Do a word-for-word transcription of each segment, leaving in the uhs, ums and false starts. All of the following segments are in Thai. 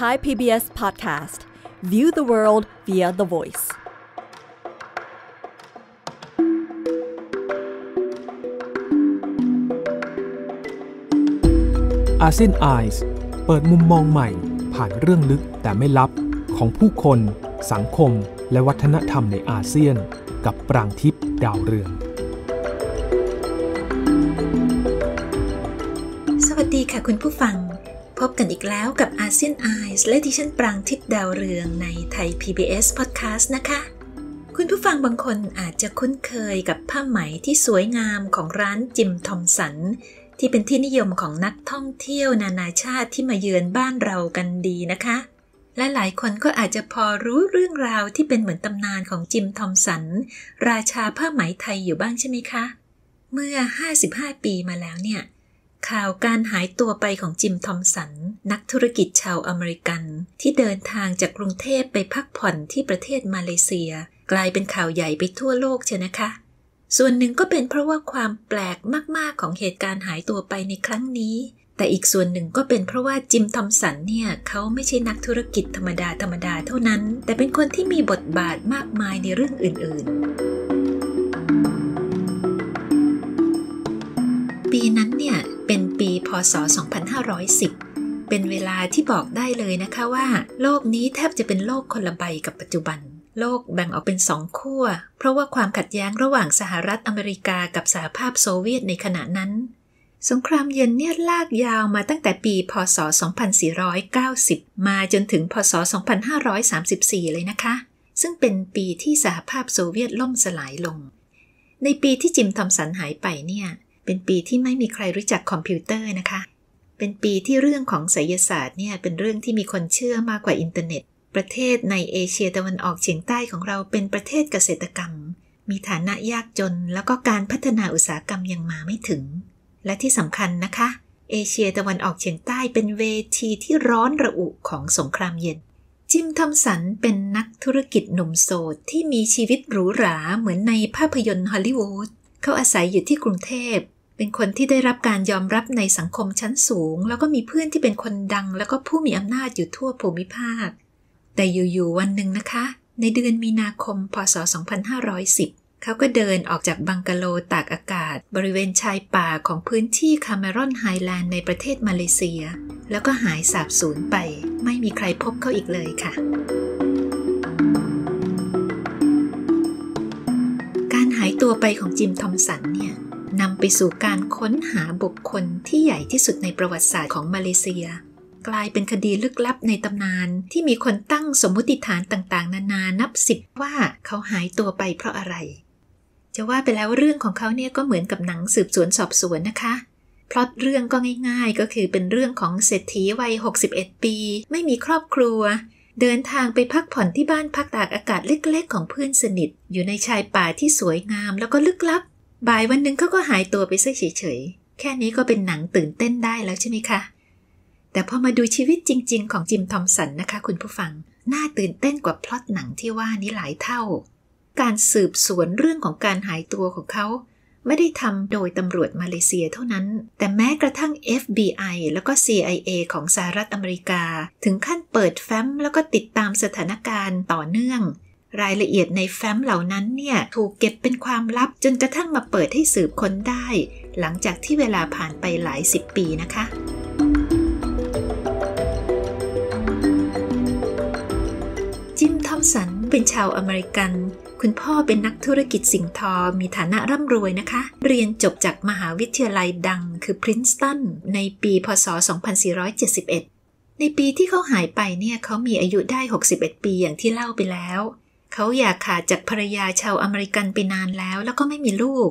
Thai พี บี เอส Podcast View the world via the voiceอาเซียน Eyes เปิดมุมมองใหม่ผ่านเรื่องลึกแต่ไม่ลับของผู้คนสังคมและวัฒนธรรมในอาเซียนกับปรางทิพย์ดาวเรืองสวัสดีค่ะคุณผู้ฟังพบกันอีกแล้วกับ อาเซียน Eyes และดิฉันปรางทิพย์ดาวเรืองในไทย พี บี เอส Podcast นะคะคุณผู้ฟังบางคนอาจจะคุ้นเคยกับผ้าไหมที่สวยงามของร้านจิมทอมสันที่เป็นที่นิยมของนักท่องเที่ยวนานาชาติที่มาเยือนบ้านเรากันดีนะคะและหลายคนก็อาจจะพอรู้เรื่องราวที่เป็นเหมือนตำนานของจิมทอมสันราชาผ้าไหมไทยอยู่บ้างใช่ไหมคะเมื่อห้าสิบห้าปีมาแล้วเนี่ยข่าวการหายตัวไปของจิมทอมสันนักธุรกิจชาวอเมริกันที่เดินทางจากกรุงเทพไปพักผ่อนที่ประเทศมาเลเซียกลายเป็นข่าวใหญ่ไปทั่วโลกเชียวนะคะส่วนหนึ่งก็เป็นเพราะว่าความแปลกมากๆของเหตุการณ์หายตัวไปในครั้งนี้แต่อีกส่วนหนึ่งก็เป็นเพราะว่าจิมทอมสันเนี่ยเขาไม่ใช่นักธุรกิจธรรมดาธรรมดาเท่านั้นแต่เป็นคนที่มีบทบาทมากมายในเรื่องอื่นๆปีนั้นเนี่ยเป็นปีพ.ศ. สองพันห้าร้อยสิบเป็นเวลาที่บอกได้เลยนะคะว่าโลกนี้แทบจะเป็นโลกคนละใบกับปัจจุบันโลกแบ่งออกเป็นสองขั้วเพราะว่าความขัดแย้งระหว่างสหรัฐอเมริกากับสหภาพโซเวียตในขณะนั้นสงครามเย็นเนี่ยลากยาวมาตั้งแต่ปีพ.ศ. สองพันสี่ร้อยเก้าสิบมาจนถึงพ.ศ. สองพันห้าร้อยสามสิบสี่เลยนะคะซึ่งเป็นปีที่สหภาพโซเวียตล่มสลายลงในปีที่จิมทอมสันหายไปเนี่ยเป็นปีที่ไม่มีใครรู้จักคอมพิวเตอร์นะคะเป็นปีที่เรื่องของไสยศาสตร์เนี่ยเป็นเรื่องที่มีคนเชื่อมากกว่าอินเทอร์เน็ตประเทศในเอเชียตะวันออกเฉียงใต้ของเราเป็นประเทศเกษตรกรรมมีฐานะยากจนแล้วก็การพัฒนาอุตสาหกรรมยังมาไม่ถึงและที่สำคัญนะคะเอเชียตะวันออกเฉียงใต้เป็นเวทีที่ร้อนระอุของสงครามเย็นจิมทอมสันเป็นนักธุรกิจหนุ่มโสดที่มีชีวิตหรูหราเหมือนในภาพยนตร์ฮอลลีวูดเขาอาศัยอยู่ที่กรุงเทพเป็นคนที่ได้รับการยอมรับในสังคมชั้นสูงแล้วก็มีเพื่อนที่เป็นคนดังแล้วก็ผู้มีอำนาจอยู่ทั่วภูมิภาคแต่อยู่ๆวันหนึ่งนะคะในเดือนมีนาคมพ.ศ. สองพันห้าร้อยสิบเขาก็เดินออกจากบังกะโลตากอากาศบริเวณชายป่าของพื้นที่คาเมรอนไฮแลนด์ในประเทศมาเลเซียแล้วก็หายสาบสูญไปไม่มีใครพบเขาอีกเลยค่ะการหายตัวไปของจิมทอมสันเนี่ยนำไปสู่การค้นหาบุคคลที่ใหญ่ที่สุดในประวัติศาสตร์ของมาเลเซียกลายเป็นคดีลึกลับในตำนานที่มีคนตั้งสมมุติฐานต่างๆนานานับสิบว่าเขาหายตัวไปเพราะอะไรจะว่าไปแล้วเรื่องของเขาเนี่ยก็เหมือนกับหนังสืบสวนสอบสวนนะคะพล็อตเรื่องก็ง่ายๆก็คือเป็นเรื่องของเศรษฐีวัยหกสิบเอ็ดปีไม่มีครอบครัวเดินทางไปพักผ่อนที่บ้านพักตากอากาศเล็กๆของเพื่อนสนิทอยู่ในชายป่าที่สวยงามแล้วก็ลึกลับบ่ายวันนึงเขาก็หายตัวไปซะเฉยๆแค่นี้ก็เป็นหนังตื่นเต้นได้แล้วใช่ไหมคะแต่พอมาดูชีวิตจริงๆของจิมทอมสันนะคะคุณผู้ฟังน่าตื่นเต้นกว่าพล็อตหนังที่ว่านี้หลายเท่าการสืบสวนเรื่องของการหายตัวของเขาไม่ได้ทำโดยตำรวจมาเลเซียเท่านั้นแต่แม้กระทั่ง เอฟ บี ไอ แล้วก็ ซี ไอ เอ ของสหรัฐอเมริกาถึงขั้นเปิดแฟ้มแล้วก็ติดตามสถานการณ์ต่อเนื่องรายละเอียดในแฟ้มเหล่านั้นเนี่ยถูกเก็บเป็นความลับจนกระทั่งมาเปิดให้สืบค้นได้หลังจากที่เวลาผ่านไปหลายสิบปีนะคะจิมทอมสันเป็นชาวอเมริกันคุณพ่อเป็นนักธุรกิจสิ่งทอมีฐานะร่ำรวยนะคะเรียนจบจากมหาวิทยาลัยดังคือพรินสตันในปีพ.ศ. สองพันสี่ร้อยเจ็ดสิบเอ็ดในปีที่เขาหายไปเนี่ยเขามีอายุได้หกสิบเอ็ดปีอย่างที่เล่าไปแล้วเขาอยากขาดจากภรรยาชาวอเมริกันไปนานแล้วแล้วก็ไม่มีลูก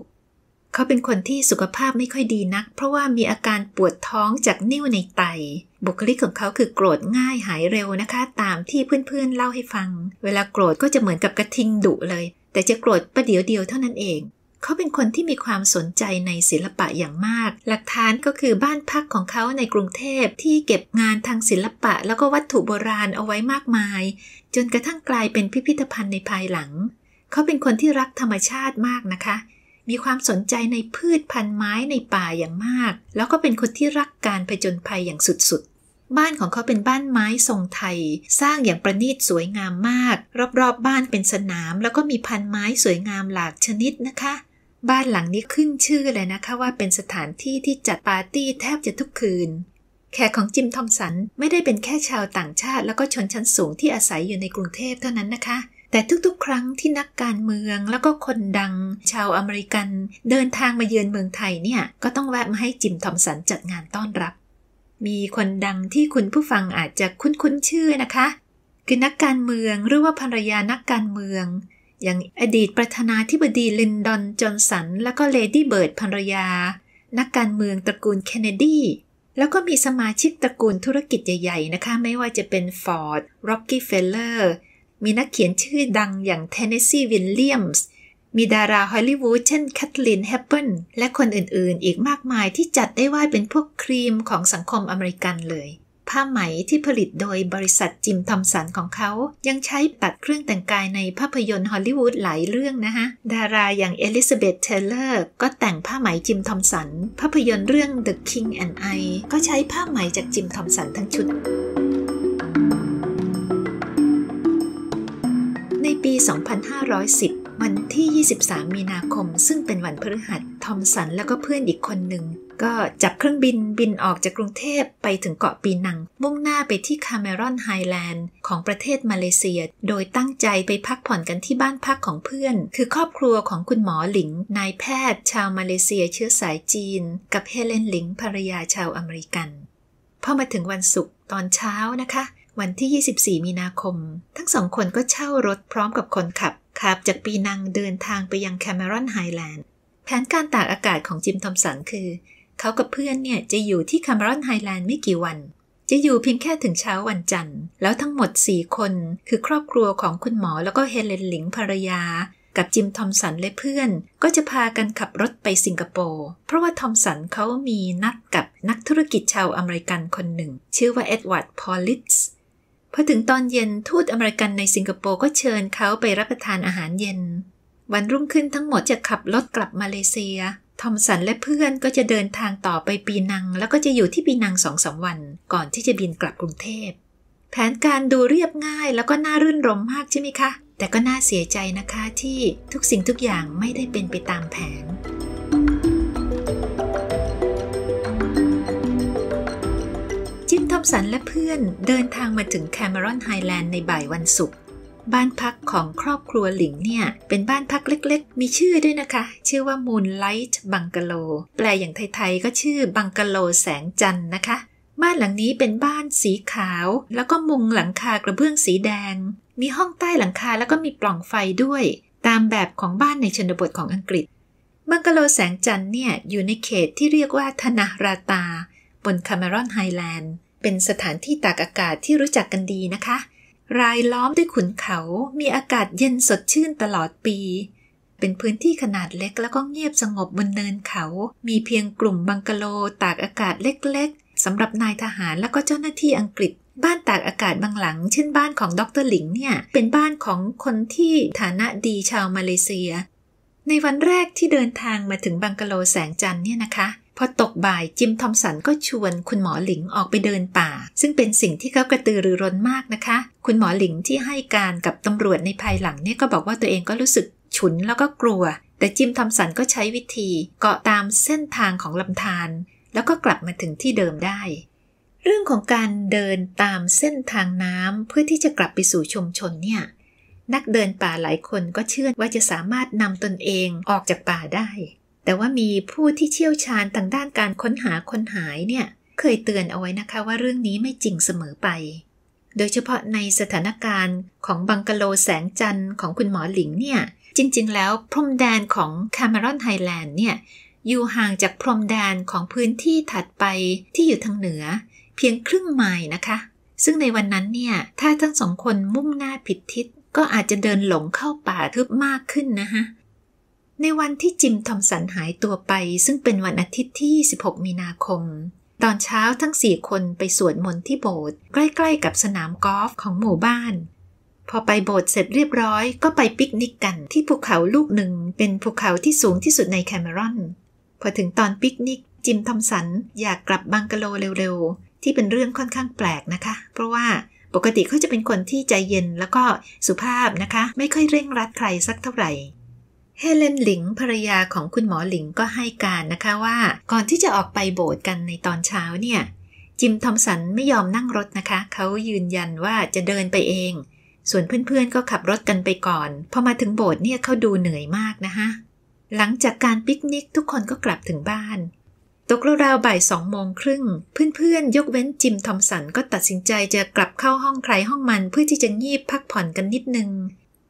เขาเป็นคนที่สุขภาพไม่ค่อยดีนักเพราะว่ามีอาการปวดท้องจากนิ่วในไตบุคลิกของเขาคือโกรธง่ายหายเร็วนะคะตามที่เพื่อนๆเล่าให้ฟังเวลาโกรธก็จะเหมือนกับกระทิงดุเลยแต่จะโกรธประเดี๋ยวเดียวเท่านั้นเองเขาเป็นคนที่มีความสนใจในศิลปะอย่างมากหลักฐานก็คือบ้านพักของเขาในกรุงเทพที่เก็บงานทางศิลปะแล้วก็วัตถุโบราณเอาไว้มากมายจนกระทั่งกลายเป็นพิพิธภัณฑ์ในภายหลังเขาเป็นคนที่รักธรรมชาติมากนะคะมีความสนใจในพืชพันธุ์ไม้ในป่าอย่างมากแล้วก็เป็นคนที่รักการผจญภัยอย่างสุดๆ บ้านของเขาเป็นบ้านไม้ทรงไทยสร้างอย่างประณีตสวยงามมากรอบๆบ้านเป็นสนามแล้วก็มีพันไม้สวยงามหลากชนิดนะคะบ้านหลังนี้ขึ้นชื่อเลยนะคะว่าเป็นสถานที่ที่จัดปาร์ตี้แทบจะทุกคืนแขกของจิมทอมสันไม่ได้เป็นแค่ชาวต่างชาติแล้วก็ชนชั้นสูงที่อาศัยอยู่ในกรุงเทพเท่านั้นนะคะแต่ทุกๆครั้งที่นักการเมืองแล้วก็คนดังชาวอเมริกันเดินทางมาเยือนเมืองไทยเนี่ยก็ต้องแวะมาให้จิมทอมสันจัดงานต้อนรับมีคนดังที่คุณผู้ฟังอาจจะคุ้นๆชื่อนะคะคือนักการเมืองหรือว่าภรรยานักการเมืองอย่างอดีตประธานาธิบดีลินดอนจอนสันแล้วก็เลดี้เบิร์ดภรรยานักการเมืองตระกูลเคนเนดีแล้วก็มีสมาชิกตระกูลธุรกิจใหญ่ๆนะคะไม่ว่าจะเป็นฟอร์ดร็อกกี้เฟลเลอร์มีนักเขียนชื่อดังอย่างเทนเนสซีวิลเลียมส์มีดาราฮอลลีวูดเช่นแคทลินแฮปเปิลและคนอื่นๆอีกมากมายที่จัดได้ว่าเป็นพวกครีมของสังคมอเมริกันเลยผ้าไหมที่ผลิตโดยบริษัทจิมทอมสันของเขายังใช้ตัดเครื่องแต่งกายในภาพยนตร์ฮอลลีวูดหลายเรื่องนะคะดาราอย่างเอลิซาเบธเทเลอร์ก็แต่งผ้าไหมจิมทอมสันภาพยนตร์เรื่อง The King and I ก็ใช้ผ้าไหมจากจิมทอมสันทั้งชุดในปีสองพันห้าร้อยสิบวันที่ยี่สิบสามมีนาคมซึ่งเป็นวันพฤหัสทอมสันแล้วก็เพื่อนอีกคนหนึ่งก็จับเครื่องบินบินออกจากกรุงเทพไปถึงเกาะปีนังมุ่งหน้าไปที่คาเมรอนไฮแลนด์ของประเทศมาเลเซียโดยตั้งใจไปพักผ่อนกันที่บ้านพักของเพื่อนคือครอบครัวของคุณหมอหลิงนายแพทย์ชาวมาเลเซียเชื้อสายจีนกับเฮเลนหลิงภรรยาชาวอเมริกันพอมาถึงวันศุกร์ตอนเช้านะคะวันที่ยี่สิบสี่มีนาคมทั้งสองคนก็เช่ารถพร้อมกับคนขับขับจากปีนังเดินทางไปยังคาเมรอนไฮแลนด์แผนการตากอากาศของจิมทอมสันคือเขากับเพื่อนเนี่ยจะอยู่ที่คาเมรอนไฮแลนด์ไม่กี่วันจะอยู่เพียงแค่ถึงเช้าวันจันทร์แล้วทั้งหมดสี่คนคือครอบครัวของคุณหมอแล้วก็เฮเลนหลิงภรรยากับจิมทอมสันและเพื่อนก็จะพากันขับรถไปสิงคโปร์เพราะว่าทอมสันเขามีนัดกับนักธุรกิจชาวอเมริกันคนหนึ่งชื่อว่าเอ็ดวาร์ดพอลลิตส์พอถึงตอนเย็นทูตอเมริกันในสิงคโปร์ก็เชิญเขาไปรับประทานอาหารเย็นวันรุ่งขึ้นทั้งหมดจะขับรถกลับมาเลเซียทอมสันและเพื่อนก็จะเดินทางต่อไปปีนังแล้วก็จะอยู่ที่ปีนัง สองถึงสาม วันก่อนที่จะบินกลับกรุงเทพแผนการดูเรียบง่ายแล้วก็น่ารื่นรมย์มากใช่ไหมคะแต่ก็น่าเสียใจนะคะที่ทุกสิ่งทุกอย่างไม่ได้เป็นไปตามแผนจิมทอมสันและเพื่อนเดินทางมาถึงแคเมรอนไฮแลนด์ในบ่ายวันศุกร์บ้านพักของครอบครัวหลิงเนี่ยเป็นบ้านพักเล็กๆมีชื่อด้วยนะคะชื่อว่า Moonlight Bungalow แปลอย่างไทยๆก็ชื่อบังกะโลแสงจันทร์นะคะบ้านหลังนี้เป็นบ้านสีขาวแล้วก็มุงหลังคากระเบื้องสีแดงมีห้องใต้หลังคาแล้วก็มีปล่องไฟด้วยตามแบบของบ้านในชนบทของอังกฤษบังกะโลแสงจันทร์เนี่ยอยู่ในเขตที่เรียกว่าธนราตาบนคาเมรอนไฮแลนด์เป็นสถานที่ตากอากาศที่รู้จักกันดีนะคะรายล้อมด้วยขุนเขามีอากาศเย็นสดชื่นตลอดปีเป็นพื้นที่ขนาดเล็กแล้วก็เงียบสงบบนเนินเขามีเพียงกลุ่มบังกะโลตากอากาศเล็กๆสำหรับนายทหารแล้วก็เจ้าหน้าที่อังกฤษบ้านตากอากาศบางหลังเช่นบ้านของดร.หลิงเนี่ยเป็นบ้านของคนที่ฐานะดีชาวมาเลเซียในวันแรกที่เดินทางมาถึงบังกะโลแสงจันทร์เนี่ยนะคะพอตกบ่ายจิมทอมสันก็ชวนคุณหมอหลิงออกไปเดินป่าซึ่งเป็นสิ่งที่เขากระตือรือร้นมากนะคะคุณหมอหลิงที่ให้การกับตำรวจในภายหลังเนี่ยก็บอกว่าตัวเองก็รู้สึกฉุนแล้วก็กลัวแต่จิมทอมสันก็ใช้วิธีเกาะตามเส้นทางของลำธารแล้วก็กลับมาถึงที่เดิมได้เรื่องของการเดินตามเส้นทางน้ำเพื่อที่จะกลับไปสู่ชุมชนเนี่ยนักเดินป่าหลายคนก็เชื่อว่าจะสามารถนำตนเองออกจากป่าได้แต่ว่ามีผู้ที่เชี่ยวชาญทางด้านการค้นหาคนหายเนี่ยเคยเตือนเอาไว้นะคะว่าเรื่องนี้ไม่จริงเสมอไปโดยเฉพาะในสถานการณ์ของบังกะโลแสงจันทร์ของคุณหมอหลิงเนี่ยจริงๆแล้วพรมแดนของคาเมรอนไฮแลนด์เนี่ยอยู่ห่างจากพรมแดนของพื้นที่ถัดไปที่อยู่ทางเหนือเพียงครึ่งไมล์นะคะซึ่งในวันนั้นเนี่ยถ้าทั้งสองคนมุ่งหน้าผิดทิศก็อาจจะเดินหลงเข้าป่าทึบมากขึ้นนะคะในวันที่จิมทอมสันหายตัวไปซึ่งเป็นวันอาทิตย์ที่ยี่สิบหกมีนาคมตอนเช้าทั้งสี่คนไปสวดมนต์ที่โบสถ์ใกล้ๆกับสนามกอล์ฟของหมู่บ้านพอไปโบสถ์เสร็จเรียบร้อยก็ไปปิกนิกกันที่ภูเขาลูกหนึ่งเป็นภูเขาที่สูงที่สุดในแคเมรอนพอถึงตอนปิกนิกจิมทอมสันอยากกลับบังกะโลเร็วๆ ที่เป็นเรื่องค่อนข้างแปลกนะคะเพราะว่าปกติเขาจะเป็นคนที่ใจเย็นแล้วก็สุภาพนะคะไม่ค่อยเร่งรัดใครสักเท่าไหร่เฮเลนหลิงภรรยาของคุณหมอหลิงก็ให้การนะคะว่าก่อนที่จะออกไปโบสถ์กันในตอนเช้าเนี่ยจิมทอมสันไม่ยอมนั่งรถนะคะเขายืนยันว่าจะเดินไปเองส่วนเพื่อนๆก็ขับรถกันไปก่อนพอมาถึงโบสถ์เนี่ยเขาดูเหนื่อยมากนะคะหลังจากการปิกนิกทุกคนก็กลับถึงบ้านตกราวๆบ่ายสองโมงครึ่งเพื่อนๆยกเว้นจิมทอมสันก็ตัดสินใจจะกลับเข้าห้องใครห้องมันเพื่อที่จะงีบพักผ่อนกันนิดนึง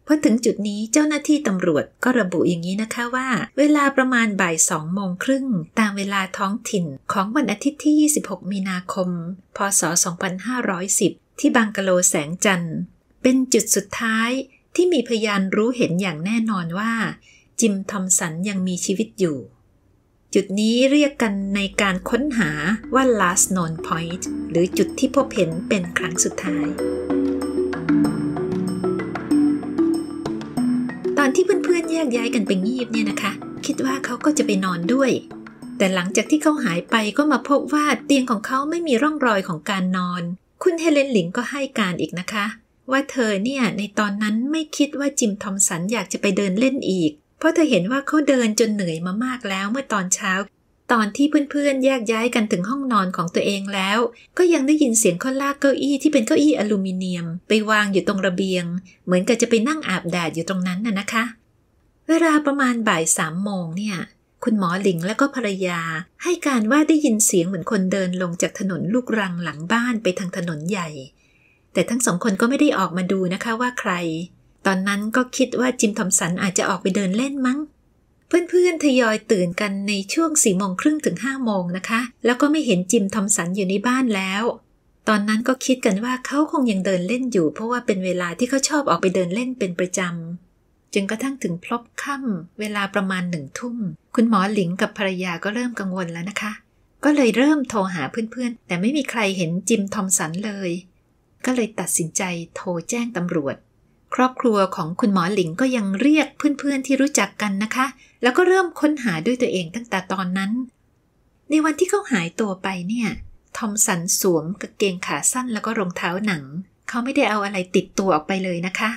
พอถึงจุดนี้เจ้าหน้าที่ตำรวจก็ระบุอย่างนี้นะคะว่าเวลาประมาณบ่ายสองโมงครึ่งตามเวลาท้องถิ่นของวันอาทิตย์ที่ยี่สิบหกมีนาคมพ.ศ.สองพันห้าร้อยสิบที่บังกะโลแสงจันทร์เป็นจุดสุดท้ายที่มีพยานรู้เห็นอย่างแน่นอนว่าจิมทอมสันยังมีชีวิตอยู่จุดนี้เรียกกันในการค้นหาว่า last known point หรือจุดที่พบเห็นเป็นครั้งสุดท้ายตอนที่เพื่อนๆแยกย้ายกันไปงีบเนี่ยนะคะคิดว่าเขาก็จะไปนอนด้วยแต่หลังจากที่เขาหายไปก็มาพบว่าเตียงของเขาไม่มีร่องรอยของการนอนคุณเฮเลนหลิงก็ให้การอีกนะคะว่าเธอเนี่ยในตอนนั้นไม่คิดว่าจิมทอมสันอยากจะไปเดินเล่นอีกเพราะเธอเห็นว่าเขาเดินจนเหนื่อยมามากแล้วเมื่อตอนเช้าตอนที่เพื่อนๆแยกย้ายกันถึงห้องนอนของตัวเองแล้วก็ยังได้ยินเสียงเขาลากเก้าอี้ที่เป็นเก้าอี้อลูมิเนียมไปวางอยู่ตรงระเบียงเหมือนกับจะไปนั่งอาบแดดอยู่ตรงนั้นน่ะนะคะเวลาประมาณบ่ายสามโมงเนี่ยคุณหมอหลิงและก็ภรรยาให้การว่าได้ยินเสียงเหมือนคนเดินลงจากถนนลูกรังหลังบ้านไปทางถนนใหญ่แต่ทั้งสองคนก็ไม่ได้ออกมาดูนะคะว่าใครตอนนั้นก็คิดว่าจิมทอมสันอาจจะออกไปเดินเล่นมั้งเพื่อนๆทยอยตื่นกันในช่วงสี่โมงครึ่งถึงห้าโมงนะคะแล้วก็ไม่เห็นจิมทอมสันอยู่ในบ้านแล้วตอนนั้นก็คิดกันว่าเขาคงยังเดินเล่นอยู่เพราะว่าเป็นเวลาที่เขาชอบออกไปเดินเล่นเป็นประจำจนกระทั่งถึงพลบค่ำเวลาประมาณหนึ่งทุ่มคุณหมอหลิงกับภรรยาก็เริ่มกังวลแล้วนะคะก็เลยเริ่มโทรหาเพื่อนๆแต่ไม่มีใครเห็นจิมทอมสันเลยก็เลยตัดสินใจโทรแจ้งตำรวจครอบครัวของคุณหมอหลิงก็ยังเรียกเพื่อนๆที่รู้จักกันนะคะแล้วก็เริ่มค้นหาด้วยตัวเองตั้งแต่ตอนนั้นในวันที่เขาหายตัวไปเนี่ยทอมสันสวมกางเกงขาสั้นแล้วก็รองเท้าหนังเขาไม่ได้เอาอะไรติดตัวออกไปเลยนะคะ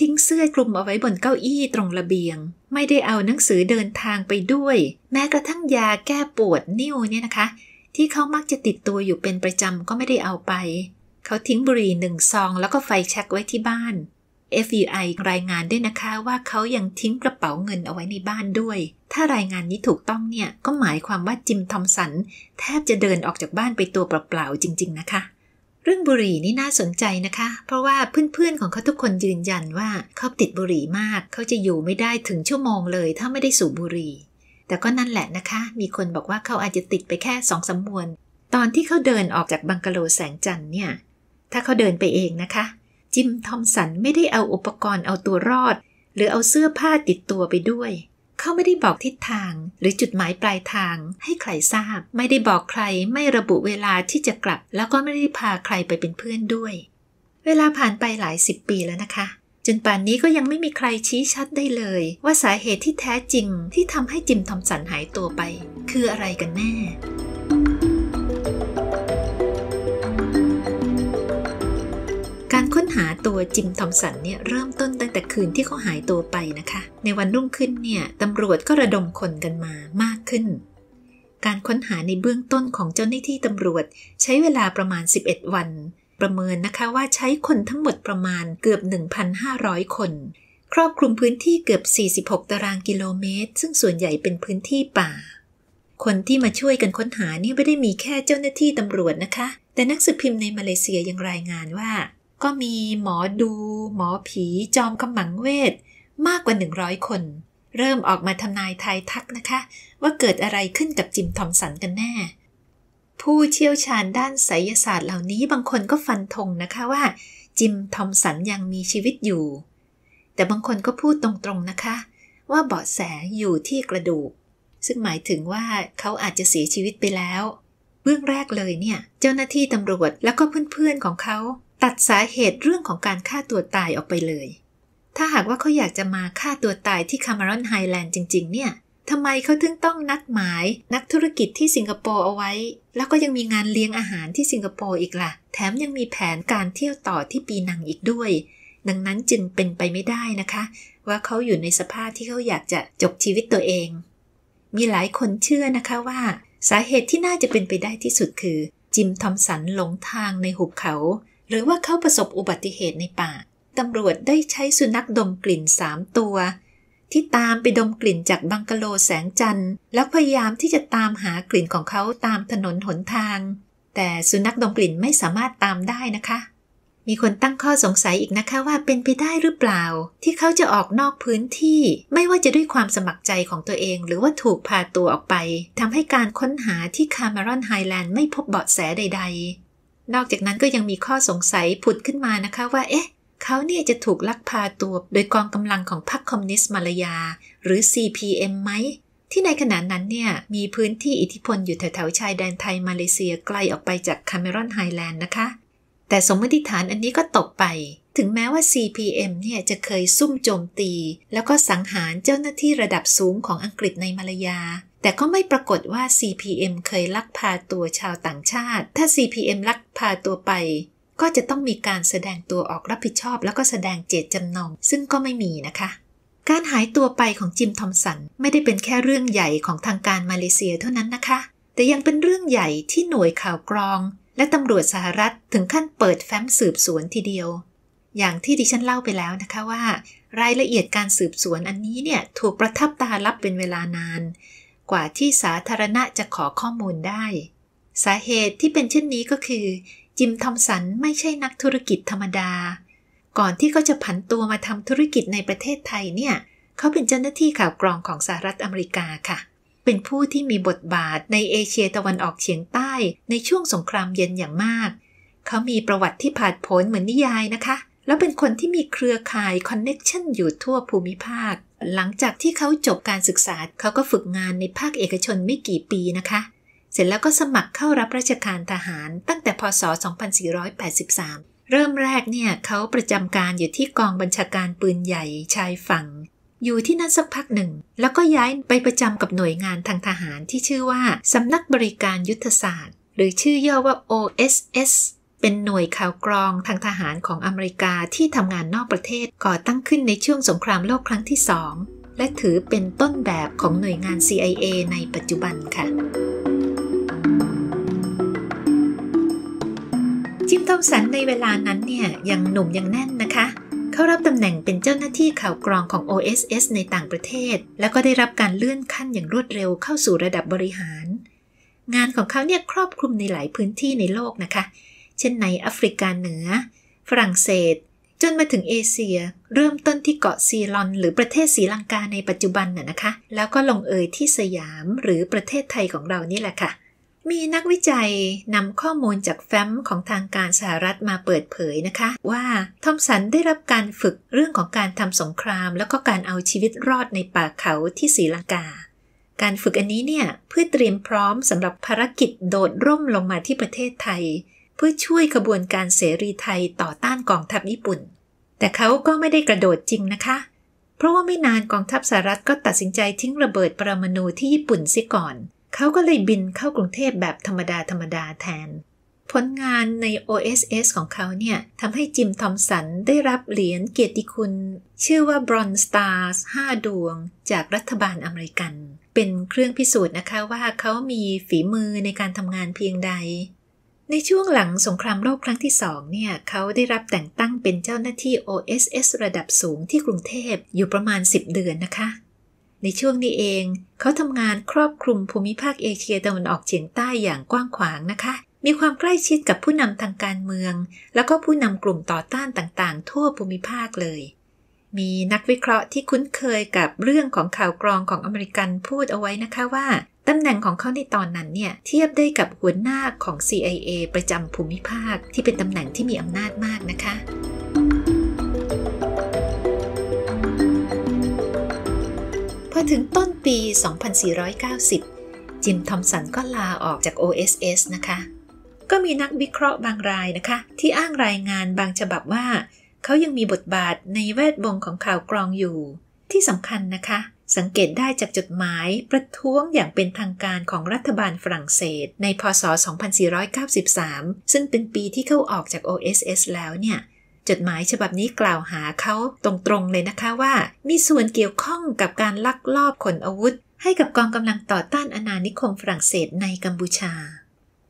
ทิ้งเสื้อคลุมเอาไว้บนเก้าอี้ตรงระเบียงไม่ได้เอาหนังสือเดินทางไปด้วยแม้กระทั่งยาแก้ปวดนิ้วเนี่ยนะคะที่เขามักจะติดตัวอยู่เป็นประจำก็ไม่ได้เอาไปเขาทิ้งบุหรี่หนึ่งซองแล้วก็ไฟแช็กไว้ที่บ้านเอฟ บี ไอ รายงานด้วยนะคะว่าเขายังทิ้งกระเป๋าเงินเอาไว้ในบ้านด้วยถ้ารายงานนี้ถูกต้องเนี่ยก็หมายความว่าจิมทอมสันแทบจะเดินออกจากบ้านไปตัวเปล่าๆจริงๆนะคะเรื่องบุหรี่นี่น่าสนใจนะคะเพราะว่าเพื่อนๆของเขาทุกคนยืนยันว่าเขาติดบุหรี่มากเขาจะอยู่ไม่ได้ถึงชั่วโมงเลยถ้าไม่ได้สูบบุหรี่แต่ก็นั่นแหละนะคะมีคนบอกว่าเขาอาจจะติดไปแค่ สองสาม มวนตอนที่เขาเดินออกจากบังกะโลแสงจันทร์เนี่ยถ้าเขาเดินไปเองนะคะจิมทอมสันไม่ได้เอาอุปกรณ์เอาตัวรอดหรือเอาเสื้อผ้าติดตัวไปด้วยเขาไม่ได้บอกทิศทางหรือจุดหมายปลายทางให้ใครทราบไม่ได้บอกใครไม่ระบุเวลาที่จะกลับแล้วก็ไม่ได้พาใครไปเป็นเพื่อนด้วยเวลาผ่านไปหลายสิบปีแล้วนะคะจนป่านนี้ก็ยังไม่มีใครชี้ชัดได้เลยว่าสาเหตุที่แท้จริงที่ทำให้จิมทอมสันหายตัวไปคืออะไรกันแน่การค้นหาตัวจิมทอมสันเนี่ยเริ่มต้นตั้งแต่คืนที่เขาหายตัวไปนะคะในวันรุ่งขึ้นเนี่ยตำรวจก็ระดมคนกันมามากขึ้นการค้นหาในเบื้องต้นของเจ้าหน้าที่ตำรวจใช้เวลาประมาณสิบเอ็ดวันประเมินนะคะว่าใช้คนทั้งหมดประมาณเกือบ หนึ่งพันห้าร้อย คนครอบคลุมพื้นที่เกือบสี่สิบหกตารางกิโลเมตรซึ่งส่วนใหญ่เป็นพื้นที่ป่าคนที่มาช่วยกันค้นหานี่ไม่ได้มีแค่เจ้าหน้าที่ตำรวจนะคะแต่นักสืบพิมพ์ในมาเลเซียยังรายงานว่าก็มีหมอดูหมอผีจอมขมังเวทมากกว่าหนึ่งร้อยคนเริ่มออกมาทำนายทายทักนะคะว่าเกิดอะไรขึ้นกับจิมทอมสันกันแน่ผู้เชี่ยวชาญด้านไสยศาสตร์เหล่านี้บางคนก็ฟันธงนะคะว่าจิมทอมสันยังมีชีวิตอยู่แต่บางคนก็พูดตรงๆนะคะว่าเบาะแสอยู่ที่กระดูกซึ่งหมายถึงว่าเขาอาจจะเสียชีวิตไปแล้วเบื้องแรกเลยเนี่ยเจ้าหน้าที่ตำรวจแล้วก็เพื่อนๆของเขาตัดสาเหตุเรื่องของการฆ่าตัวตายออกไปเลยถ้าหากว่าเขาอยากจะมาฆ่าตัวตายที่คาเมรอนไฮแลนด์จริงๆเนี่ย ทำไมเขาถึงต้องนัดหมายนักธุรกิจที่สิงคโปร์เอาไว้แล้วก็ยังมีงานเลี้ยงอาหารที่สิงคโปร์อีกล่ะแถมยังมีแผนการเที่ยวต่อที่ปีนังอีกด้วยดังนั้นจึงเป็นไปไม่ได้นะคะว่าเขาอยู่ในสภาพที่เขาอยากจะจบชีวิตตัวเองมีหลายคนเชื่อนะคะว่าสาเหตุที่น่าจะเป็นไปได้ที่สุดคือจิมทอมสันหลงทางในหุบเขาหรือว่าเขาประสบอุบัติเหตุในป่าตำรวจได้ใช้สุนัขดมกลิ่นสามตัวที่ตามไปดมกลิ่นจากบังกะโลแสงจันทร์แล้วพยายามที่จะตามหากลิ่นของเขาตามถนนหนทางแต่สุนัขดมกลิ่นไม่สามารถตามได้นะคะมีคนตั้งข้อสงสัยอีกนะคะว่าเป็นไปได้หรือเปล่าที่เขาจะออกนอกพื้นที่ไม่ว่าจะด้วยความสมัครใจของตัวเองหรือว่าถูกพาตัวออกไปทำให้การค้นหาที่คาเมรอนไฮแลนด์ไม่พบเบาะแสใดๆนอกจากนั้นก็ยังมีข้อสงสัยผุดขึ้นมานะคะว่าเอ๊ะเขาเนี่ยจะถูกลักพาตัวโดยกองกำลังของพรรคคอมมิวนิสต์มาลายาหรือ ซี พี เอ็ม ไหมที่ในขณะนั้นเนี่ยมีพื้นที่อิทธิพลอยู่แถวๆชายแดนไทยมาเลเซียไกลออกไปจากคาเมรอนไฮแลนด์นะคะแต่สมมติฐานอันนี้ก็ตกไปถึงแม้ว่า ซี พี เอ็ม เนี่ยจะเคยซุ่มโจมตีแล้วก็สังหารเจ้าหน้าที่ระดับสูงของอังกฤษในมาลายาแต่ก็ไม่ปรากฏว่า ซี พี เอ็ม เคยลักพาตัวชาวต่างชาติถ้า ซี พี เอ็ม ลักพาตัวไปก็จะต้องมีการแสดงตัวออกรับผิดชอบแล้วก็แสดงเจตจำนงซึ่งก็ไม่มีนะคะการหายตัวไปของจิมทอมสันไม่ได้เป็นแค่เรื่องใหญ่ของทางการมาเลเซียเท่านั้นนะคะแต่ยังเป็นเรื่องใหญ่ที่หน่วยข่าวกรองและตำรวจสหรัฐถึงขั้นเปิดแฟ้มสืบสวนทีเดียวอย่างที่ดิฉันเล่าไปแล้วนะคะว่ารายละเอียดการสืบสวนอันนี้เนี่ยถูกประทับตาลับเป็นเวลานานกว่าที่สาธารณะจะขอข้อมูลได้สาเหตุที่เป็นเช่นนี้ก็คือจิมทอมสันไม่ใช่นักธุรกิจธรรมดาก่อนที่เขาจะผันตัวมาทำธุรกิจในประเทศไทยเนี่ยเขาเป็นเจ้าหน้าที่ข่าวกรองของสหรัฐอเมริกาค่ะเป็นผู้ที่มีบทบาทในเอเชียตะวันออกเฉียงใต้ในช่วงสงครามเย็นอย่างมากเขามีประวัติที่ผาดโผนเหมือนนิยายนะคะแล้วเป็นคนที่มีเครือข่ายคอนเน็กชันอยู่ทั่วภูมิภาคหลังจากที่เขาจบการศึกษาเขาก็ฝึกงานในภาคเอกชนไม่กี่ปีนะคะเสร็จแล้วก็สมัครเข้ารับราชการทหารตั้งแต่พ.ศ. สองพันสี่ร้อยแปดสิบสามเริ่มแรกเนี่ยเขาประจำการอยู่ที่กองบัญชาการปืนใหญ่ชายฝั่งอยู่ที่นั่นสักพักหนึ่งแล้วก็ย้ายไปประจำกับหน่วยงานทางทหารที่ชื่อว่าสำนักบริการยุทธศาสตร์หรือชื่อย่อว่า โอ เอส เอส เป็นหน่วยข่าวกรองทางทหารของอเมริกาที่ทำงานนอกประเทศก่อตั้งขึ้นในช่วงสงครามโลกครั้งที่สองและถือเป็นต้นแบบของหน่วยงาน ซี ไอ เอ ในปัจจุบันค่ะจิมทอมสันในเวลานั้นเนี่ยยังหนุ่มยังแน่นนะคะเขารับตำแหน่งเป็นเจ้าหน้าที่ข่าวกรองของ โอ เอส เอส ในต่างประเทศแล้วก็ได้รับการเลื่อนขั้นอย่างรวดเร็วเข้าสู่ระดับบริหารงานของเขาเนี่ยครอบคลุมในหลายพื้นที่ในโลกนะคะเช่นในแอฟริกาเหนือฝรั่งเศสจนมาถึงเอเชียเริ่มต้นที่เกาะซีลอนหรือประเทศศรีลังกาในปัจจุบันน่ะนะคะแล้วก็ลงเอยที่สยามหรือประเทศไทยของเรานี่แหละค่ะมีนักวิจัยนำข้อมูลจากแฟ้มของทางการสหรัฐมาเปิดเผยนะคะว่าทอมสันได้รับการฝึกเรื่องของการทำสงครามแล้วก็การเอาชีวิตรอดในป่าเขาที่ศรีลังกาการฝึกอันนี้เนี่ยเพื่อเตรียมพร้อมสำหรับภารกิจโดดร่มลงมาที่ประเทศไทยเพื่อช่วยขบวนการเสรีไทยต่อต้านกองทัพญี่ปุ่นแต่เขาก็ไม่ได้กระโดดจริงนะคะเพราะว่าไม่นานกองทัพสหรัฐก็ตัดสินใจทิ้งระเบิดปรมาณูที่ญี่ปุ่นเสียก่อนเขาก็เลยบินเข้ากรุงเทพแบบธรรมดาธรรมดาแทนผลงานใน โอ เอส เอส ของเขาเนี่ยทำให้จิมทอมสันได้รับเหรียญเกียรติคุณชื่อว่า Bronze Stars ห้าดวงจากรัฐบาลอเมริกันเป็นเครื่องพิสูจน์นะคะว่าเขามีฝีมือในการทำงานเพียงใดในช่วงหลังสงครามโลกครั้งที่สองเนี่ยเขาได้รับแต่งตั้งเป็นเจ้าหน้าที่ โอ เอส เอส ระดับสูงที่กรุงเทพอยู่ประมาณสิบเดือนนะคะในช่วงนี้เองเขาทำงานครอบคลุมภูมิภาคเอเชียตะวันออกเฉียงใต้อย่างกว้างขวางนะคะมีความใกล้ชิดกับผู้นำทางการเมืองแล้วก็ผู้นำกลุ่มต่อต้านต่างๆทั่วภูมิภาคเลยมีนักวิเคราะห์ที่คุ้นเคยกับเรื่องของข่าวกรองของอเมริกันพูดเอาไว้นะคะว่าตำแหน่งของเขาในตอนนั้นเนี่ยเทียบได้กับหัวหน้าของ ซี ไอ เอ ประจำภูมิภาคที่เป็นตำแหน่งที่มีอำนาจมากนะคะพอถึงต้นปี สองพันสี่ร้อยเก้าสิบ จิมทอมสันก็ลาออกจาก โอ เอส เอส นะคะก็มีนักวิเคราะห์บางรายนะคะที่อ้างรายงานบางฉบับว่าเขายังมีบทบาทในแวดวงของข่าวกรองอยู่ที่สำคัญนะคะ สังเกตได้จากจดหมายประท้วงอย่างเป็นทางการของรัฐบาลฝรั่งเศสในพ.ศ. สองพันสี่ร้อยเก้าสิบสามซึ่งเป็นปีที่เขาออกจาก โอ เอส เอส แล้วเนี่ยจดหมายฉบับนี้กล่าวหาเขาตรงๆเลยนะคะว่ามีส่วนเกี่ยวข้องกับการลักลอบขนอาวุธให้กับกองกำลังต่อต้านอาณานิคมฝรั่งเศสในกัมพูชา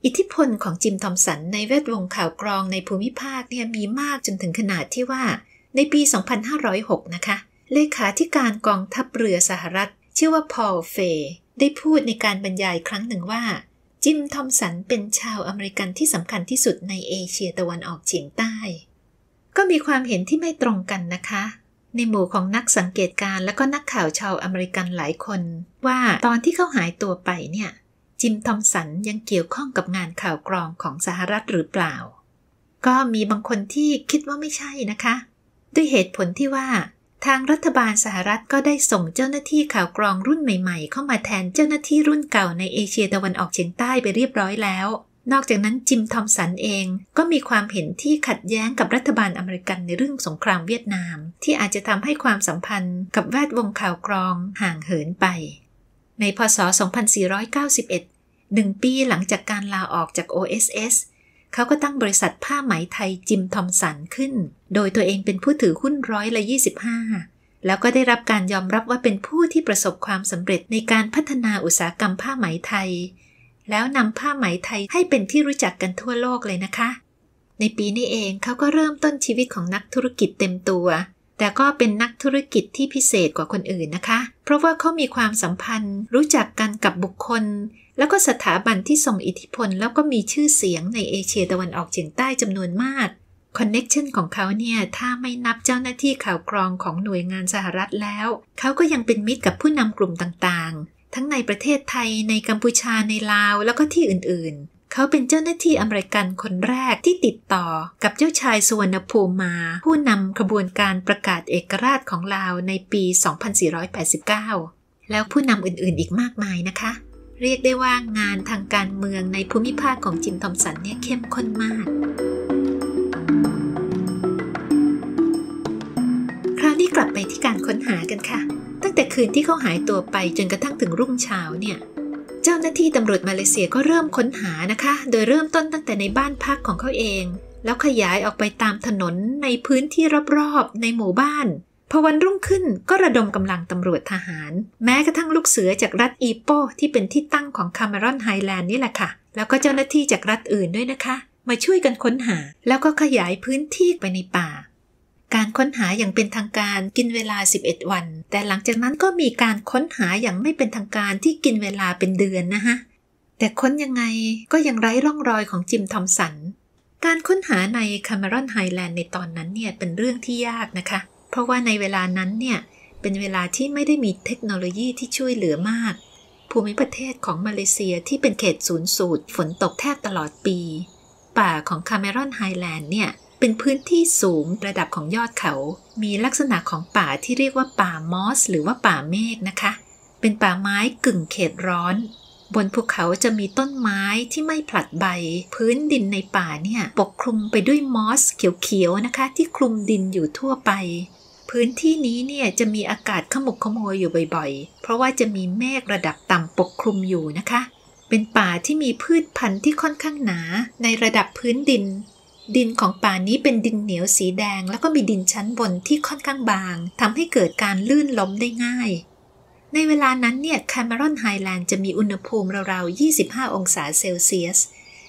อิทธิพลของจิมทอมสันในแวดวงข่าวกรองในภูมิภาคเนี่ยมีมากจนถึงขนาดที่ว่าในปีสองพันห้าร้อยหกนะคะเลขาธิการกองทัพเรือสหรัฐชื่อว่าพอลเฟย์ได้พูดในการบรรยายครั้งหนึ่งว่าจิมทอมสันเป็นชาวอเมริกันที่สำคัญที่สุดในเอเชียตะวันออกเฉียงใต้ก็มีความเห็นที่ไม่ตรงกันนะคะในหมู่ของนักสังเกตการณ์และก็นักข่าวชาวอเมริกันหลายคนว่าตอนที่เขาหายตัวไปเนี่ยจิมทอมสันยังเกี่ยวข้องกับงานข่าวกรองของสหรัฐหรือเปล่าก็มีบางคนที่คิดว่าไม่ใช่นะคะด้วยเหตุผลที่ว่าทางรัฐบาลสหรัฐก็ได้ส่งเจ้าหน้าที่ข่าวกรองรุ่นใหม่ๆเข้ามาแทนเจ้าหน้าที่รุ่นเก่าในเอเชียตะวันออกเฉียงใต้ไปเรียบร้อยแล้วนอกจากนั้นจิมทอมสันเองก็มีความเห็นที่ขัดแย้งกับรัฐบาลอเมริกันในเรื่องสงครามเวียดนามที่อาจจะทำให้ความสัมพันธ์กับแวดวงข่าวกรองห่างเหินไปในพ.ศ. สองพันสี่ร้อยเก้าสิบเอ็ด หนึ่งปีหลังจากการลาออกจาก โอ เอส เอส เขาก็ตั้งบริษัทผ้าไหมไทยจิมทอมสันขึ้นโดยตัวเองเป็นผู้ถือหุ้นร้อยละยี่สิบห้าแล้วก็ได้รับการยอมรับว่าเป็นผู้ที่ประสบความสำเร็จในการพัฒนาอุตสาหกรรมผ้าไหมไทยแล้วนำผ้าไหมไทยให้เป็นที่รู้จักกันทั่วโลกเลยนะคะในปีนี้เองเขาก็เริ่มต้นชีวิตของนักธุรกิจเต็มตัวแต่ก็เป็นนักธุรกิจที่พิเศษกว่าคนอื่นนะคะเพราะว่าเขามีความสัมพันธ์รู้จักกันกับบุคคลแล้วก็สถาบันที่ทรงอิทธิพลแล้วก็มีชื่อเสียงในเอเชียตะวันออกเฉียงใต้จำนวนมากคอนเน็กชันของเขาเนี่ยถ้าไม่นับเจ้าหน้าที่ข่าวกรองของหน่วยงานสหรัฐแล้วเขาก็ยังเป็นมิตรกับผู้นำกลุ่มต่างๆทั้งในประเทศไทยในกัมพูชาในลาวแล้วก็ที่อื่นๆเขาเป็นเจ้าหน้าที่อเมริกันคนแรกที่ติดต่อกับเจ้าชายสุวรรณภูมิมาผู้นำขบวนการประกาศเอกราชของลาวในปีสองพันสี่ร้อยแปดสิบเก้าแล้วผู้นำอื่นๆอีกมากมายนะคะเรียกได้ว่างานทางการเมืองในภูมิภาคของจิมทอมสันเนี่ยเข้มข้นมากคราวนี้กลับไปที่การค้นหากันค่ะตั้งแต่คืนที่เขาหายตัวไปจนกระทั่งถึงรุ่งเช้าเนี่ยเจ้าหน้าที่ตำรวจมาเลเซียก็เริ่มค้นหานะคะโดยเริ่มต้นตั้งแต่ในบ้านพักของเขาเองแล้วขยายออกไปตามถนนในพื้นที่รอบๆในหมู่บ้านพอวันรุ่งขึ้นก็ระดมกำลังตำรวจทหารแม้กระทั่งลูกเสือจากรัฐอีโปที่เป็นที่ตั้งของคาเมรอนไฮแลนด์นี่แหละค่ะแล้วก็เจ้าหน้าที่จากรัฐอื่นด้วยนะคะมาช่วยกันค้นหาแล้วก็ขยายพื้นที่ไปในป่าการค้นหาอย่างเป็นทางการกินเวลาสิบเอ็ดวันแต่หลังจากนั้นก็มีการค้นหาอย่างไม่เป็นทางการที่กินเวลาเป็นเดือนนะฮะแต่ค้นยังไงก็ยังไร้ร่องรอยของจิมทอมสันการค้นหาในคาเมรอนไฮแลนด์ในตอนนั้นเนี่ยเป็นเรื่องที่ยากนะคะเพราะว่าในเวลานั้นเนี่ยเป็นเวลาที่ไม่ได้มีเทคโนโลยีที่ช่วยเหลือมากภูมิประเทศของมาเลเซียที่เป็นเขตศูนย์สูตรฝนตกแทบตลอดปีป่าของคาเมรอนไฮแลนด์เนี่ยเป็นพื้นที่สูงระดับของยอดเขามีลักษณะของป่าที่เรียกว่าป่ามอสหรือว่าป่าเมฆนะคะเป็นป่าไม้กึ่งเขตร้อนบนภูเขาจะมีต้นไม้ที่ไม่ผลัดใบพื้นดินในป่าเนี่ยปกคลุมไปด้วยมอสเขียวๆนะคะที่คลุมดินอยู่ทั่วไปพื้นที่นี้เนี่ยจะมีอากาศขมุกขมัวอยู่บ่อยๆเพราะว่าจะมีเมฆระดับต่ำปกคลุมอยู่นะคะเป็นป่าที่มีพืชพันธุ์ที่ค่อนข้างหนาในระดับพื้นดินดินของป่านี้เป็นดินเหนียวสีแดงแล้วก็มีดินชั้นบนที่ค่อนข้างบางทำให้เกิดการลื่นล้มได้ง่ายในเวลานั้นเนี่ยแคเมรอนไฮแลนด์จะมีอุณหภูมิราวๆยี่สิบห้าองศาเซลเซียส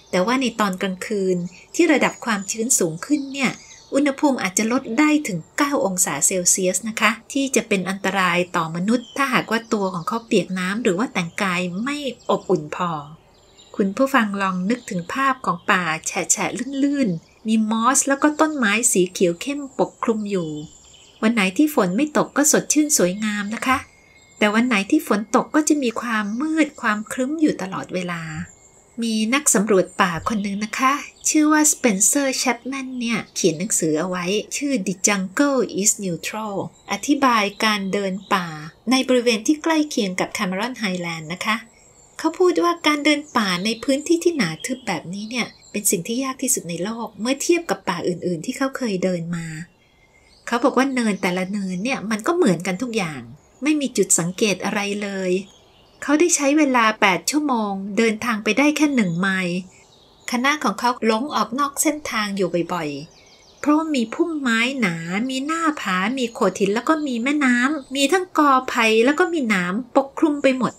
แต่ว่าในตอนกลางคืนที่ระดับความชื้นสูงขึ้นเนี่ยอุณหภูมิอาจจะลดได้ถึงเก้าองศาเซลเซียสนะคะที่จะเป็นอันตรายต่อมนุษย์ถ้าหากว่าตัวของเขาเปียกน้ำหรือว่าแต่งกายไม่อบอุ่นพอคุณผู้ฟังลองนึกถึงภาพของป่าแฉะๆลื่นๆมีมอสแล้วก็ต้นไม้สีเขียวเข้มปกคลุมอยู่วันไหนที่ฝนไม่ตกก็สดชื่นสวยงามนะคะแต่วันไหนที่ฝนตกก็จะมีความมืดความครึ้มอยู่ตลอดเวลามีนักสำรวจป่าคนหนึ่งนะคะชื่อว่าสเปนเซอร์แชปแมนเนี่ยเขียนหนังสือเอาไว้ชื่อ The Jungle is Neutral อธิบายการเดินป่าในบริเวณที่ใกล้เคียงกับ Cameron Highland นะคะเขาพูดว่าการเดินป่าในพื้นที่ที่หนาทึบแบบนี้เนี่ยเป็นสิ่งที่ยากที่สุดในโลกเมื่อเทียบกับป่าอื่นๆที่เขาเคยเดินมาเขาบอกว่าเนินแต่ละเนินเนี่ยมันก็เหมือนกันทุกอย่าง ไม่มีจุดสังเกตอะไรเลยเขาได้ใช้เวลาแปดชั่วโมงเดินทางไปได้แค่หนึ่งไมล์คณะของเขาหลงออกนอกเส้นทางอยู่บ่อยๆเพราะมีพุ่มไม้หนามีหน้าผามีโขดหินแล้วก็มีแม่น้ำมีทั้งกอไผ่แล้วก็มีหนามปกคลุมไปหมด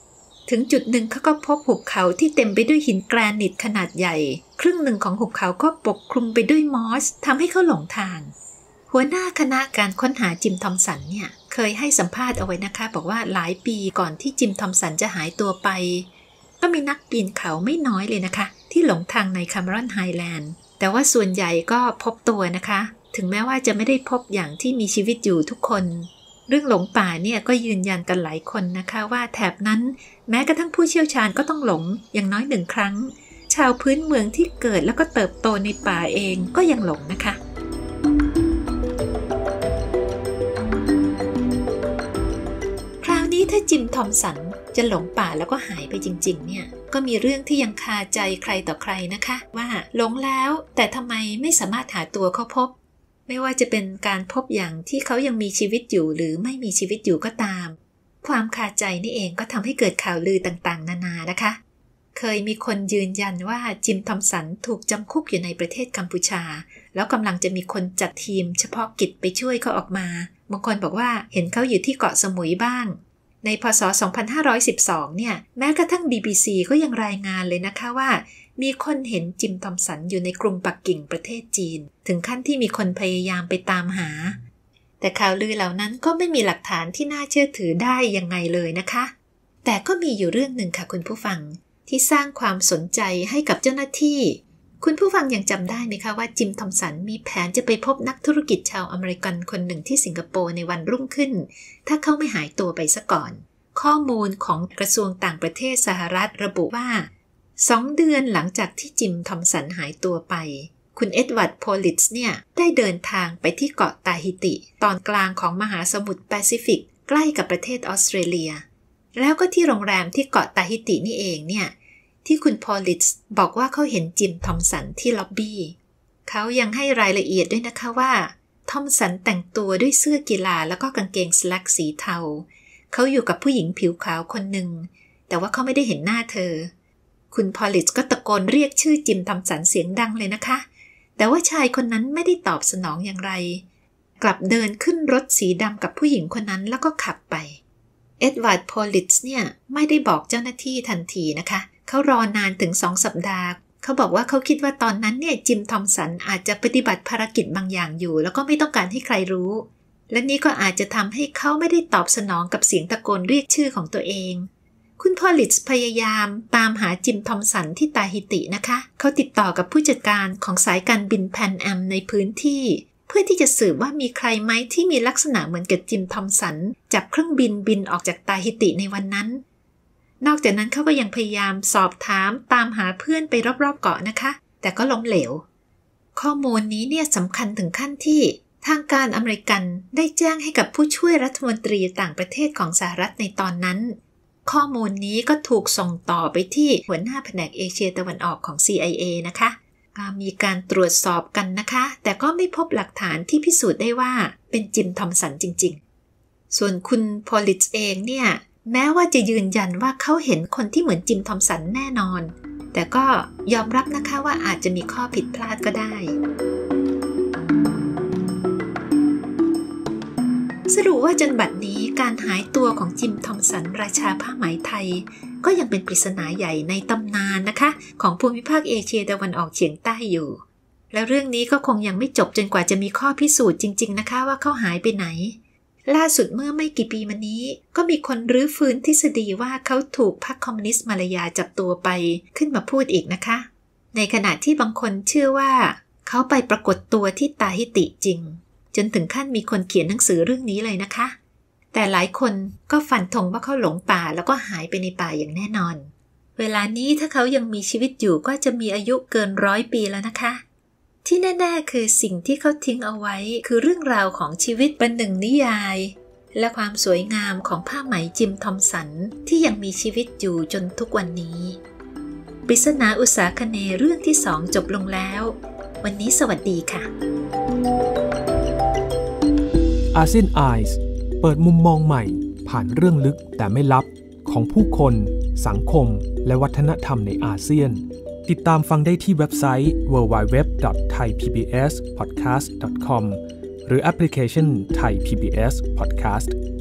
ถึงจุดหนึ่งเขาก็พบหุบเขาที่เต็มไปด้วยหินแกรนิตขนาดใหญ่ครึ่งหนึ่งของหุบเขาก็ปกคลุมไปด้วยมอสทำให้เขาหลงทางหัวหน้าคณะการค้นหาจิมทอมสันเนี่ยเคยให้สัมภาษณ์เอาไว้นะคะบอกว่าหลายปีก่อนที่จิมทอมสันจะหายตัวไปก็มีนักปีนเขาไม่น้อยเลยนะคะที่หลงทางในแคมรอนไฮแลนด์แต่ว่าส่วนใหญ่ก็พบตัวนะคะถึงแม้ว่าจะไม่ได้พบอย่างที่มีชีวิตอยู่ทุกคนเรื่องหลงป่าเนี่ยก็ยืนยันกันหลายคนนะคะว่าแถบนั้นแม้กระทั่งผู้เชี่ยวชาญก็ต้องหลงอย่างน้อยหนึ่งครั้งชาวพื้นเมืองที่เกิดแล้วก็เติบโตในป่าเองก็ยังหลงนะคะคราวนี้ถ้าจิมทอมสันจะหลงป่าแล้วก็หายไปจริงๆเนี่ยก็มีเรื่องที่ยังคาใจใครต่อใครนะคะว่าหลงแล้วแต่ทำไมไม่สามารถหาตัวเขาพบไม่ว่าจะเป็นการพบอย่างที่เขายังมีชีวิตอยู่หรือไม่มีชีวิตอยู่ก็ตามความคาใจนี่เองก็ทำให้เกิดข่าวลือต่างๆนานานะคะเคยมีคนยืนยันว่าจิมทอมสันถูกจำคุกอยู่ในประเทศกัมพูชาแล้วกำลังจะมีคนจัดทีมเฉพาะกิจไปช่วยเขาออกมาบางคนบอกว่าเห็นเขาอยู่ที่เกาะสมุยบ้างในพ.ศ. สองพันห้าร้อยสิบสองเนี่ยแม้กระทั่ง บี บี ซี ก็ยังรายงานเลยนะคะว่ามีคนเห็นจิมทอมสันอยู่ในกรุงปักกิ่งประเทศจีนถึงขั้นที่มีคนพยายามไปตามหาแต่ข่าวลือเหล่านั้นก็ไม่มีหลักฐานที่น่าเชื่อถือได้ยังไงเลยนะคะแต่ก็มีอยู่เรื่องหนึ่งค่ะคุณผู้ฟังที่สร้างความสนใจให้กับเจ้าหน้าที่คุณผู้ฟังยังจำได้ไหมคะว่าจิมทอมสันมีแผนจะไปพบนักธุรกิจชาวอเมริกันคนหนึ่งที่สิงคโปร์ในวันรุ่งขึ้นถ้าเขาไม่หายตัวไปซะก่อนข้อมูลของกระทรวงต่างประเทศสหรัฐระบุว่าสองเดือนหลังจากที่จิมทอมสันหายตัวไปคุณเอ็ดเวิร์ดโพลิตซ์เนี่ยได้เดินทางไปที่เกาะตาฮิติตอนกลางของมหาสมุทรแปซิฟิกใกล้กับประเทศออสเตรเลียแล้วก็ที่โรงแรมที่เกาะตาฮิตินี่เองเนี่ยที่คุณพอลิตซ์บอกว่าเขาเห็นจิมทอมสันที่ล็อบบี้เขายังให้รายละเอียดด้วยนะคะว่าทอมสันแต่งตัวด้วยเสื้อกีฬาแล้วก็กางเกงสแลกสีเทาเขาอยู่กับผู้หญิงผิวขาวคนหนึ่งแต่ว่าเขาไม่ได้เห็นหน้าเธอคุณพอลิตซ์ก็ตะโกนเรียกชื่อจิมทอมสันเสียงดังเลยนะคะแต่ว่าชายคนนั้นไม่ได้ตอบสนองอย่างไรกลับเดินขึ้นรถสีดำกับผู้หญิงคนนั้นแล้วก็ขับไปเอ็ดวาร์ดพอลิตซ์เนี่ยไม่ได้บอกเจ้าหน้าที่ทันทีนะคะเขารอนานถึงสองสัปดาห์เขาบอกว่าเขาคิดว่าตอนนั้นเนี่ยจิมทอมสันอาจจะปฏิบัติภารกิจบางอย่างอยู่แล้วก็ไม่ต้องการให้ใครรู้และนี่ก็อาจจะทำให้เขาไม่ได้ตอบสนองกับเสียงตะโกนเรียกชื่อของตัวเองคุณพอลิตซ์พยายามตามหาจิมทอมสันที่ตาฮิตินะคะเขาติดต่อกับผู้จัดการของสายการบินแพนแอมในพื้นที่เพื่อที่จะสืบว่ามีใครไหมที่มีลักษณะเหมือนกับจิมทอมสันจับเครื่องบินบินออกจากตาฮิติในวันนั้นนอกจากนั้นเขาก็ยังพยายามสอบถามตามหาเพื่อนไปรอบๆเกาะนะคะแต่ก็ล้มเหลวข้อมูลนี้เนี่ยสำคัญถึงขั้นที่ทางการอเมริกันได้แจ้งให้กับผู้ช่วยรัฐมนตรีต่างประเทศของสหรัฐในตอนนั้นข้อมูลนี้ก็ถูกส่งต่อไปที่หัวหน้าแผนกเอเชียตะวันออกของ ซี ไอ เอ นะคะมีการตรวจสอบกันนะคะแต่ก็ไม่พบหลักฐานที่พิสูจน์ได้ว่าเป็นจิมทอมสันจริงๆส่วนคุณพอลิตซ์เองเนี่ยแม้ว่าจะยืนยันว่าเขาเห็นคนที่เหมือนจิมทอมสันแน่นอนแต่ก็ยอมรับนะคะว่าอาจจะมีข้อผิดพลาดก็ได้สรุปว่าจนบัดนี้การหายตัวของจิมทอมสันราชาผ้าไหมไทยก็ยังเป็นปริศนาใหญ่ในตำนานนะคะของภูมิภาคเอเชียตะวันออกเฉียงใต้อยู่แล้วเรื่องนี้ก็คงยังไม่จบจนกว่าจะมีข้อพิสูจน์จริงๆนะคะว่าเขาหายไปไหนล่าสุดเมื่อไม่กี่ปีมานี้ก็มีคนรื้อฟื้นทฤษฎีว่าเขาถูกพรรคคอมมิวนิสต์มาลายาจับตัวไปขึ้นมาพูดอีกนะคะในขณะที่บางคนเชื่อว่าเขาไปปรากฏตัวที่ตาฮิติจริงจนถึงขั้นมีคนเขียนหนังสือเรื่องนี้เลยนะคะแต่หลายคนก็ฟันธงว่าเขาหลงป่าแล้วก็หายไปในป่าอย่างแน่นอนเวลานี้ถ้าเขายังมีชีวิตอยู่ก็จะมีอายุเกินร้อยปีแล้วนะคะที่แน่ๆคือสิ่งที่เขาทิ้งเอาไว้คือเรื่องราวของชีวิตเป็นหนึ่งนิยายและความสวยงามของผ้าไหมจิมทอมสันที่ยังมีชีวิตอยู่จนทุกวันนี้ปริศนาอุษาคเนย์เรื่องที่สองจบลงแล้ววันนี้สวัสดีค่ะอาเซียนไอส์เปิดมุมมองใหม่ ผ่านเรื่องลึกแต่ไม่ลับของผู้คนสังคมและวัฒนธรรมในอาเซียนติดตามฟังได้ที่เว็บไซต์ ดับเบิลยู ดับเบิลยู ดับเบิลยู ดอท ไทย พี บี เอส พอดแคสต์ ดอท คอม หรือแอปพลิเคชัน Thai พี บี เอส Podcast